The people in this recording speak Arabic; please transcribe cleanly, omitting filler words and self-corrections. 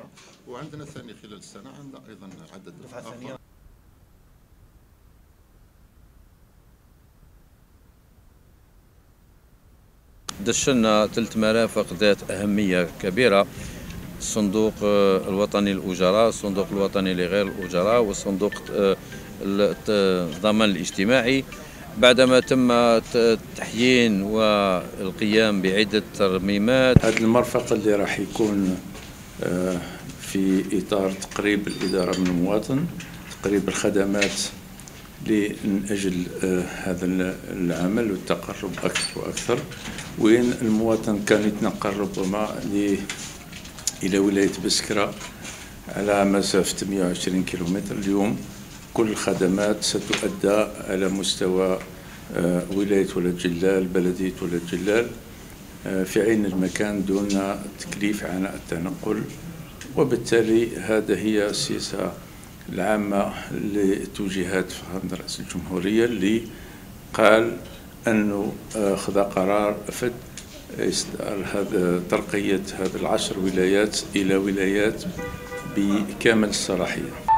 الأخرى، وعندنا ثاني خلال السنة عندنا أيضا عدد آخر. دشنا 3 مرافق ذات أهمية كبيرة: الصندوق الوطني للاجراء، الصندوق الوطني لغير الاجراء، والصندوق الضمان الاجتماعي. بعدما تم التحيين والقيام بعدة ترميمات، هذا المرفق اللي راح يكون في إطار تقريب الإدارة من المواطن، تقريب الخدمات من أجل هذا العمل والتقرب أكثر وأكثر، وين المواطن كان يتنقل ربما إلى ولاية بسكرة على مسافة 120 كيلومتر. اليوم كل الخدمات ستؤدى على مستوى ولاية أولاد جلال، بلدية أولاد جلال، في عين المكان دون تكليف عناء التنقل. وبالتالي هذا هي السياسة العامة لتوجيهات فخامة رئيس الجمهورية، اللي قال أنه خذ قرار فد إصدار هذا ترقية هذه 10 ولايات إلى ولايات بكامل الصلاحية.